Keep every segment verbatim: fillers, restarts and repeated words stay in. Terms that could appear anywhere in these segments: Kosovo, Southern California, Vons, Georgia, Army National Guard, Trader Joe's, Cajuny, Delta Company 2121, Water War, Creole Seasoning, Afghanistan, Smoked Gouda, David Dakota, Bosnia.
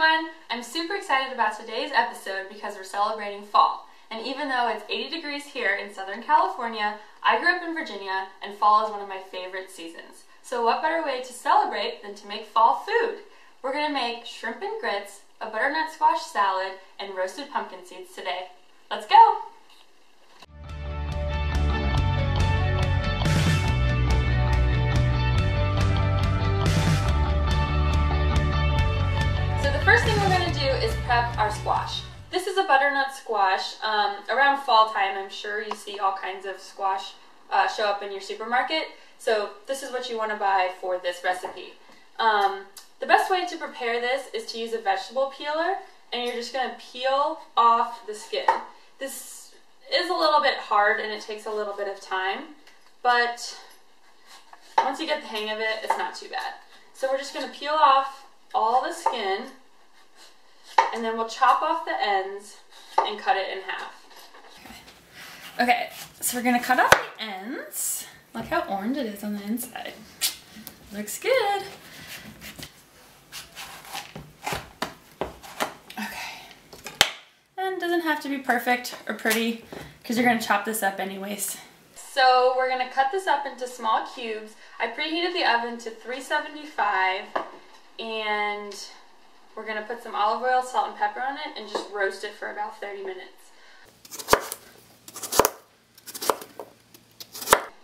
everyone! I'm super excited about today's episode because we're celebrating fall. And even though it's eighty degrees here in Southern California, I grew up in Virginia and fall is one of my favorite seasons. So what better way to celebrate than to make fall food? We're going to make shrimp and grits, a butternut squash salad, and roasted pumpkin seeds today. Let's go! Prep our squash. This is a butternut squash. Um, around fall time, I'm sure you see all kinds of squash uh, show up in your supermarket. So this is what you want to buy for this recipe. Um, the best way to prepare this is to use a vegetable peeler, and you're just going to peel off the skin. This is a little bit hard and it takes a little bit of time, but once you get the hang of it, it's not too bad. So we're just going to peel off all the skin, and then we'll chop off the ends and cut it in half. Okay, okay, so we're gonna cut off the ends. Look how orange it is on the inside. Looks good. Okay, and it doesn't have to be perfect or pretty because you're gonna chop this up anyways. So we're gonna cut this up into small cubes. I preheated the oven to three seventy-five and we're gonna put some olive oil, salt, and pepper on it and just roast it for about thirty minutes.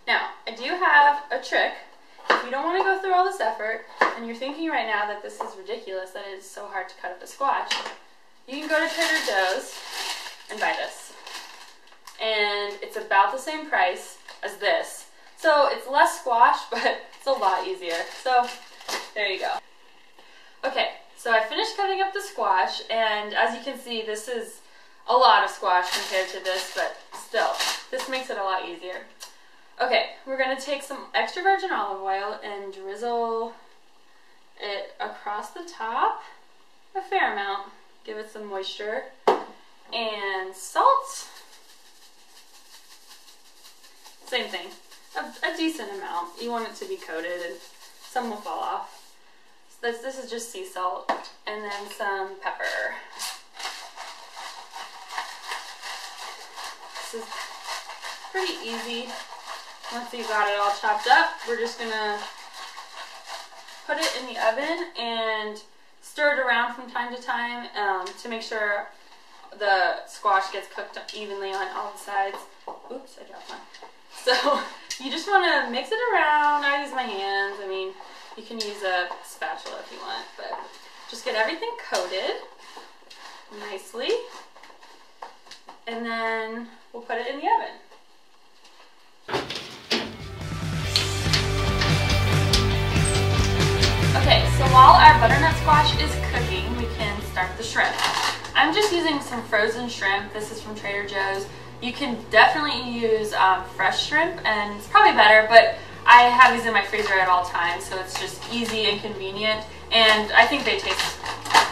Now, I do have a trick. If you don't wanna go through all this effort and you're thinking right now that this is ridiculous, that it is so hard to cut up a squash, you can go to Trader Joe's and buy this. And it's about the same price as this. So it's less squash, but it's a lot easier. So there you go. Okay. So I finished cutting up the squash, and as you can see, this is a lot of squash compared to this, but still, this makes it a lot easier. Okay, we're going to take some extra virgin olive oil and drizzle it across the top, a fair amount, give it some moisture, and salt, same thing, a, a decent amount. You want it to be coated and some will fall off. This, this is just sea salt, and then some pepper. This is pretty easy. Once you've got it all chopped up, we're just gonna put it in the oven and stir it around from time to time um, to make sure the squash gets cooked evenly on all the sides. Oops, I dropped one. So you just wanna mix it around. I use my hands, I mean, you can use a spatula if you want, but just get everything coated nicely, and then we'll put it in the oven. Okay, so while our butternut squash is cooking, we can start the shrimp. I'm just using some frozen shrimp. This is from Trader Joe's. You can definitely use um, fresh shrimp, and it's probably better, but I have these in my freezer at all times, so it's just easy and convenient, and I think they taste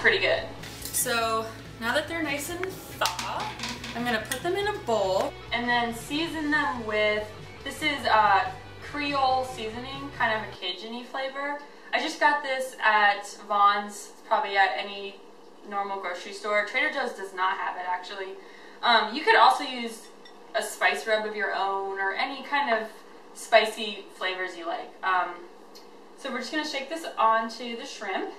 pretty good. So now that they're nice and thaw, I'm gonna put them in a bowl and then season them with, this is uh, Creole Seasoning, kind of a Cajuny flavor. I just got this at Vons, probably at any normal grocery store. Trader Joe's does not have it, actually. Um, you could also use a spice rub of your own or any kind of spicy flavors you like. Um, so we're just going to shake this onto the shrimp.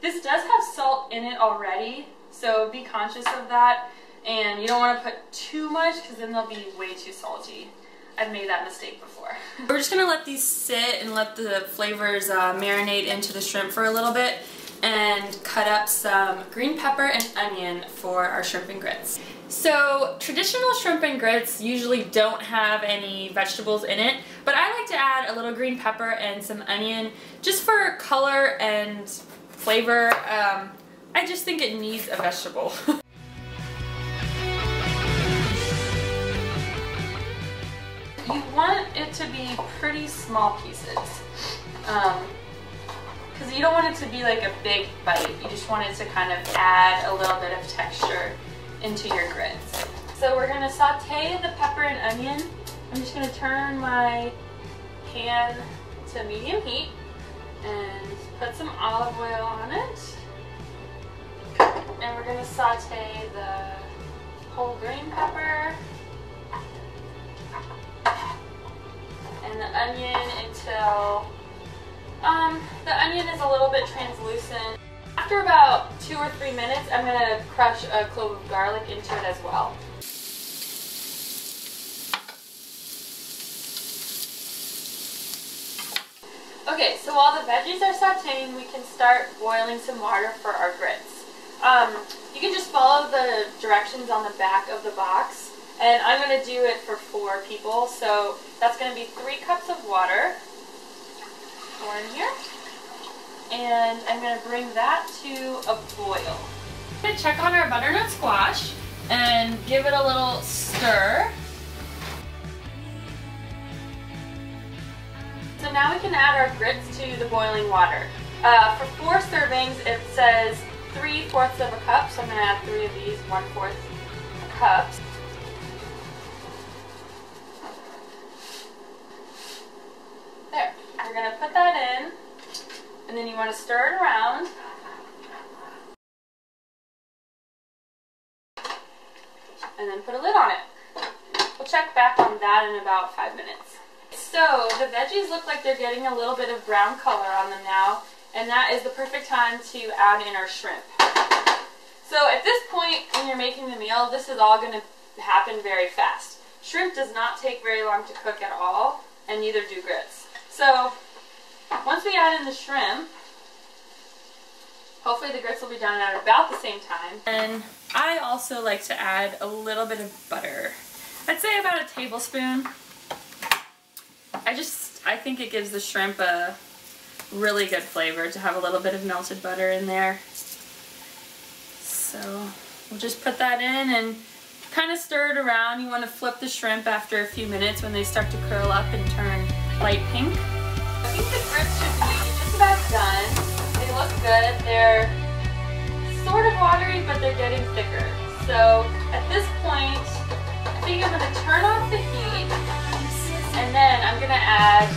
This does have salt in it already, so be conscious of that, and you don't want to put too much because then they'll be way too salty. I've made that mistake before. We're just going to let these sit and let the flavors uh, marinate into the shrimp for a little bit, and cut up some green pepper and onion for our shrimp and grits. So traditional shrimp and grits usually don't have any vegetables in it, but I like to add a little green pepper and some onion just for color and flavor. Um, I just think it needs a vegetable. You want it to be pretty small pieces. Um, Because you don't want it to be like a big bite. You just want it to kind of add a little bit of texture into your grits. So we're going to saute the pepper and onion. I'm just going to turn my pan to medium heat and put some olive oil on it. going to saute the whole green pepper and the onion until um, the onion is a little bit translucent. After about two or three minutes, I'm going to crush a clove of garlic into it as well. Okay, so while the veggies are sauteing, we can start boiling some water for our grits. Um, you can just follow the directions on the back of the box, and I'm going to do it for four people, so that's going to be three cups of water, pour in here, and I'm going to bring that to a boil. I'm going to check on our butternut squash and give it a little stir. So now we can add our grits to the boiling water. Uh, for four servings, it says three fourths of a cup, so I'm going to add three of these, one fourth cups. There, we're going to put that in, and then you want to stir it around. And then put a lid on it. We'll check back on that in about five minutes. So the veggies look like they're getting a little bit of brown color on them now, and that is the perfect time to add in our shrimp. So at this point when you're making the meal, this is all going to happen very fast. Shrimp does not take very long to cook at all, and neither do grits. So once we add in the shrimp, hopefully the grits will be done at about the same time. And I also like to add a little bit of butter. I'd say about a tablespoon. I just, I think it gives the shrimp a really good flavor to have a little bit of melted butter in there. So we'll just put that in and kind of stir it around. You want to flip the shrimp after a few minutes when they start to curl up and turn light pink. I think the grits should be just about done. They look good. They're sort of watery, but they're getting thicker. So at this point, I think I'm going to turn off the heat. And then I'm going to add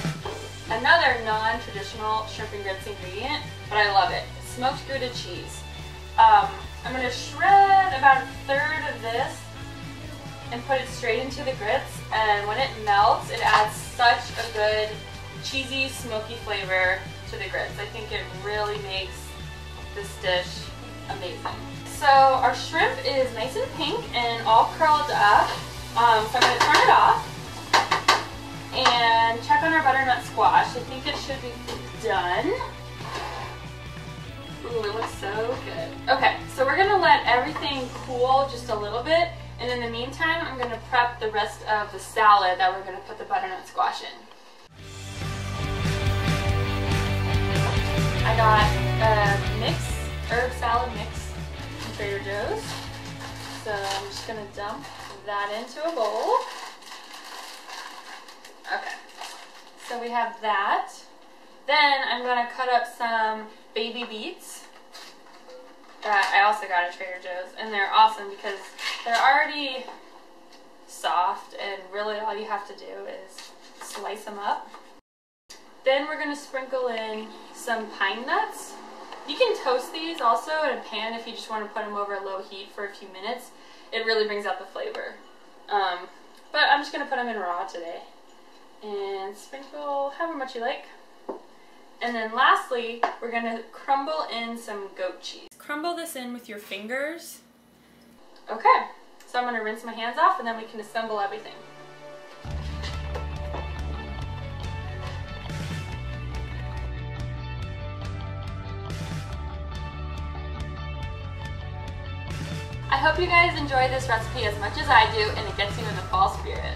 another non-traditional shrimp and grits ingredient, but I love it. Smoked Gouda cheese. Um, I'm going to shred about a third of this and put it straight into the grits. And when it melts, it adds such a good cheesy, smoky flavor to the grits. I think it really makes this dish amazing. So our shrimp is nice and pink and all curled up. Um, so I'm going to turn it off. And check on our butternut squash. I think it should be done. Ooh, it looks so good. Okay, so we're gonna let everything cool just a little bit, and in the meantime, I'm gonna prep the rest of the salad that we're gonna put the butternut squash in. I got a mix, herb salad mix from Trader Joe's. So I'm just gonna dump that into a bowl. Okay, so we have that. Then I'm going to cut up some baby beets that I also got at Trader Joe's, and they're awesome because they're already soft, and really all you have to do is slice them up. Then we're going to sprinkle in some pine nuts. You can toast these also in a pan if you just want to put them over low heat for a few minutes. It really brings out the flavor. Um, but I'm just going to put them in raw today. And sprinkle however much you like. And then lastly, we're gonna crumble in some goat cheese. Crumble this in with your fingers. Okay, so I'm gonna rinse my hands off and then we can assemble everything. I hope you guys enjoy this recipe as much as I do, and it gets you in the fall spirit.